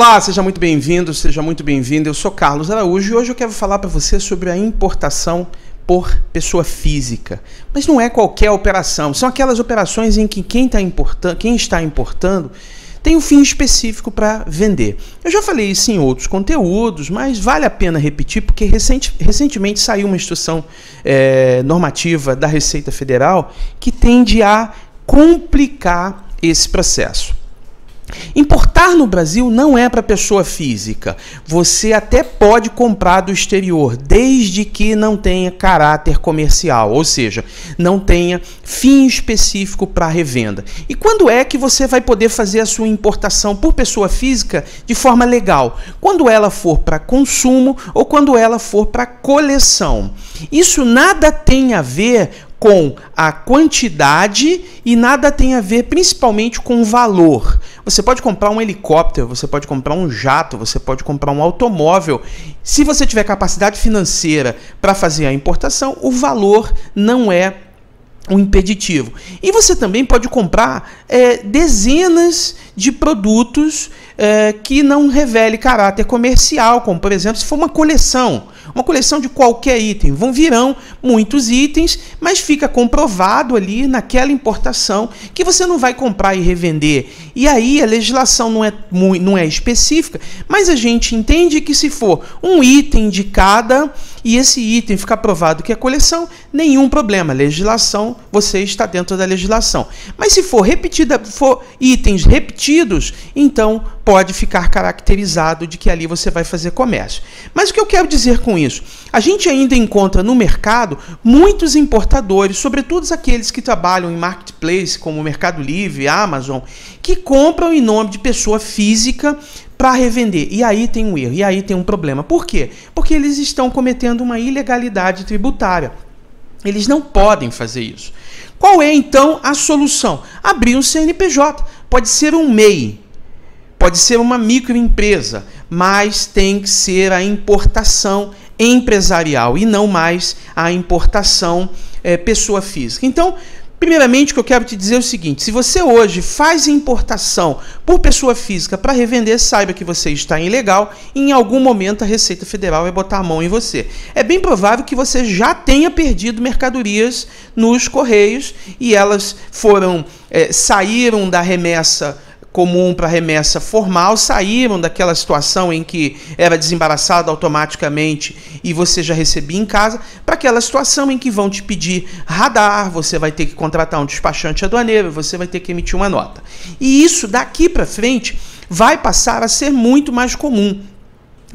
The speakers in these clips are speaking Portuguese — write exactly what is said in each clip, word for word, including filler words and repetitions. Olá, seja muito bem-vindo, seja muito bem-vinda. Eu sou Carlos Araújo e hoje eu quero falar para você sobre a importação por pessoa física. Mas não é qualquer operação, são aquelas operações em que quem tá importando, quem está importando tem um fim específico para vender. Eu já falei isso em outros conteúdos, mas vale a pena repetir porque recente, recentemente saiu uma instrução é, normativa da Receita Federal que tende a complicar esse processo. Importar no Brasil não é para pessoa física. Você até pode comprar do exterior, desde que não tenha caráter comercial, ou seja, não tenha fim específico para revenda. E quando é que você vai poder fazer a sua importação por pessoa física de forma legal? Quando ela for para consumo ou quando ela for para coleção. Isso nada tem a ver com a quantidade e nada tem a ver principalmente com o valor. Você pode comprar um helicóptero, você pode comprar um jato, você pode comprar um automóvel. Se você tiver capacidade financeira para fazer a importação, o valor não é um impeditivo. E você também pode comprar é, dezenas de produtos é, que não revele caráter comercial, como por exemplo, se for uma coleção, uma coleção de qualquer item. Vão virão muitos itens, mas fica comprovado ali naquela importação que você não vai comprar e revender. E aí a legislação não é, não é específica, mas a gente entende que se for um item de cada e esse item ficar provado que é coleção, nenhum problema. Legislação, você está dentro da legislação. Mas se for repetida, for itens repetidos, então pode ficar caracterizado de que ali você vai fazer comércio. Mas o que eu quero dizer com isso? A gente ainda encontra no mercado muitos importadores, sobretudo aqueles que trabalham em marketplace, como Mercado Livre, Amazon, que compram em nome de pessoa física para revender. E aí tem um erro, e aí tem um problema. Por quê? Porque eles estão cometendo uma ilegalidade tributária. Eles não podem fazer isso. Qual é, então, a solução? Abrir um C N P J. Pode ser um M E I, pode ser uma microempresa, mas tem que ser a importação empresarial e não mais a importação é, pessoa física. Então, primeiramente, o que eu quero te dizer é o seguinte: se você hoje faz importação por pessoa física para revender, saiba que você está ilegal e em algum momento a Receita Federal vai botar a mão em você. É bem provável que você já tenha perdido mercadorias nos Correios e elas foram, é, saíram da remessa comum para remessa formal, saíram daquela situação em que era desembaraçado automaticamente e você já recebia em casa, para aquela situação em que vão te pedir radar, você vai ter que contratar um despachante aduaneiro, você vai ter que emitir uma nota. E isso daqui para frente vai passar a ser muito mais comum.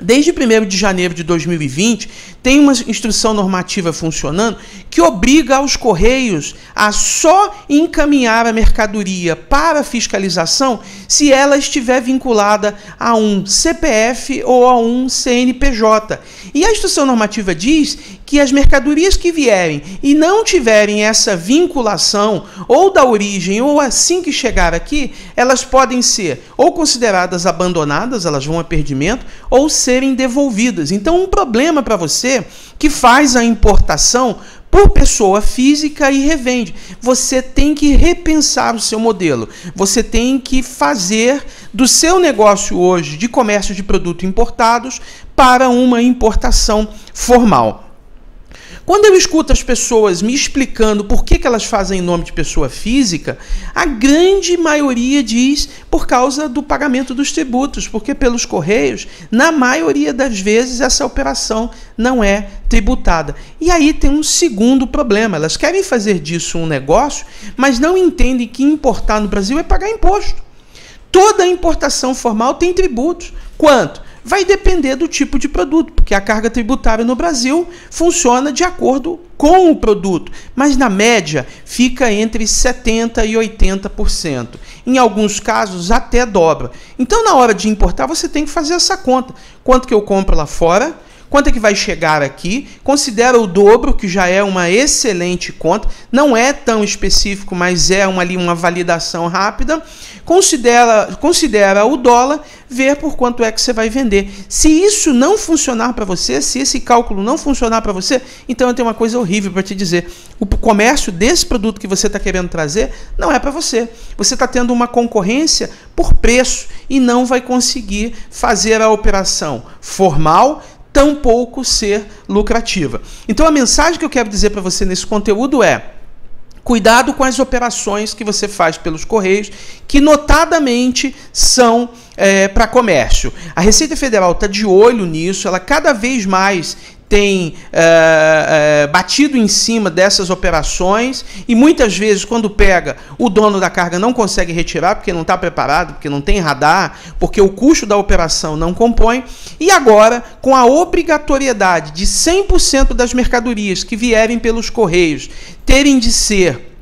Desde primeiro de janeiro de dois mil e vinte, tem uma instrução normativa funcionando que obriga os Correios a só encaminhar a mercadoria para fiscalização se ela estiver vinculada a um C P F ou a um C N P J. E a instrução normativa diz que as mercadorias que vierem e não tiverem essa vinculação ou da origem ou assim que chegar aqui, elas podem ser ou consideradas abandonadas, elas vão a perdimento, ou serem devolvidas. Então, um problema para você que faz a importação por pessoa física e revende. Você tem que repensar o seu modelo. Você tem que fazer do seu negócio hoje de comércio de produtos importados para uma importação formal. Quando eu escuto as pessoas me explicando por que que elas fazem em nome de pessoa física, a grande maioria diz por causa do pagamento dos tributos, porque pelos Correios, na maioria das vezes, essa operação não é tributada. E aí tem um segundo problema. Elas querem fazer disso um negócio, mas não entendem que importar no Brasil é pagar imposto. Toda importação formal tem tributos. Quanto? Vai depender do tipo de produto, porque a carga tributária no Brasil funciona de acordo com o produto, mas na média fica entre setenta por cento e oitenta por cento. Em alguns casos até dobra. Então na hora de importar você tem que fazer essa conta. Quanto que eu compro lá fora? Quanto é que vai chegar aqui? Considera o dobro, que já é uma excelente conta. Não é tão específico, mas é uma, ali uma validação rápida. Considera, considera o dólar, ver por quanto é que você vai vender. Se isso não funcionar para você, se esse cálculo não funcionar para você, então eu tenho uma coisa horrível para te dizer. O comércio desse produto que você está querendo trazer não é para você. Você está tendo uma concorrência por preço e não vai conseguir fazer a operação formal, tampouco ser lucrativa. Então a mensagem que eu quero dizer para você nesse conteúdo é: cuidado com as operações que você faz pelos Correios, que notadamente são é, para comércio. A Receita Federal está de olho nisso, ela cada vez mais tem é, é, batido em cima dessas operações e muitas vezes quando pega, o dono da carga não consegue retirar porque não está preparado, porque não tem radar, porque o custo da operação não compõe. E agora, com a obrigatoriedade de cem por cento das mercadorias que vierem pelos Correios terem de ser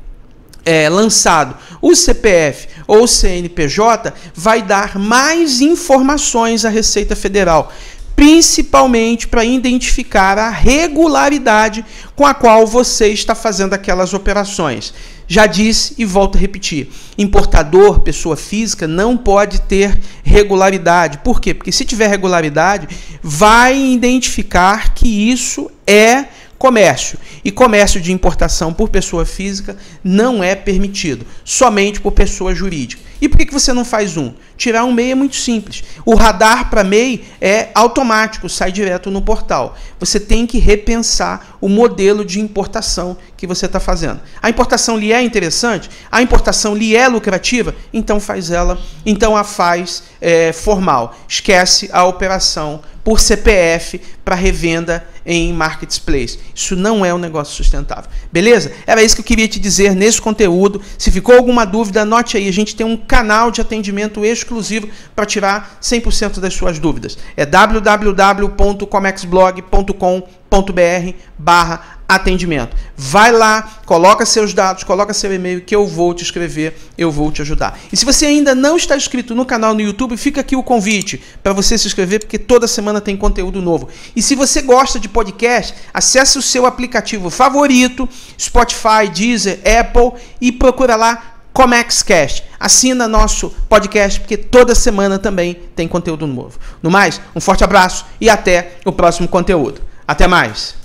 É, lançado o C P F ou o C N P J, vai dar mais informações à Receita Federal, principalmente para identificar a regularidade com a qual você está fazendo aquelas operações. Já disse e volto a repetir, importador, pessoa física, não pode ter regularidade. Por quê? Porque se tiver regularidade, vai identificar que isso é comércio. E comércio de importação por pessoa física não é permitido, somente por pessoa jurídica. E por que você não faz um? Tirar um M E I é muito simples. O radar para M E I é automático, sai direto no portal. Você tem que repensar o modelo de importação que você está fazendo. A importação lhe é interessante? A importação lhe é lucrativa? Então faz ela, então a faz é, formal. Esquece a operação por C P F para revenda em marketplace. Isso não é um negócio sustentável. Beleza? Era isso que eu queria te dizer nesse conteúdo. Se ficou alguma dúvida, anote aí. A gente tem um canal de atendimento exclusivo para tirar cem por cento das suas dúvidas. É w w w ponto comex blog ponto com ponto br barra atendimento. Vai lá, coloca seus dados, coloca seu e-mail que eu vou te escrever, eu vou te ajudar. E se você ainda não está inscrito no canal no YouTube, fica aqui o convite para você se inscrever, porque toda semana tem conteúdo novo. E se você gosta de podcast, acesse o seu aplicativo favorito, Spotify, Deezer, Apple, e procura lá ComexCast. Assina nosso podcast, porque toda semana também tem conteúdo novo. No mais, um forte abraço e até o próximo conteúdo. Até mais!